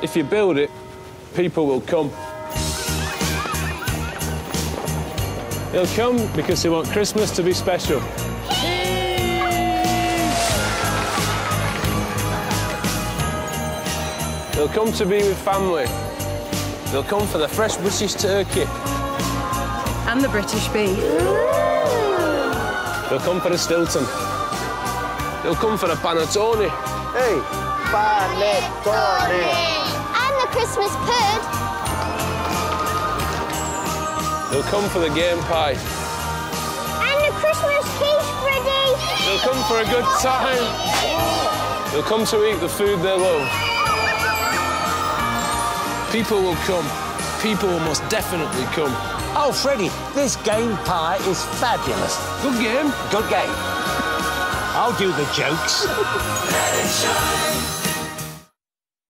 If you build it, people will come. They'll come because they want Christmas to be special. They'll come to be with family. They'll come for the fresh British turkey. And the British beef. They'll come for a Stilton. They'll come for a panettone. Hey, panettone. And the Christmas pud. They'll come for the game pie. And the Christmas quiche, Freddie. They'll come for a good time. They'll come to eat the food they love. People will come. People will most definitely come. Oh, Freddie, this game pie is fabulous. Good game. Good game. I'll do the jokes. Let it shine.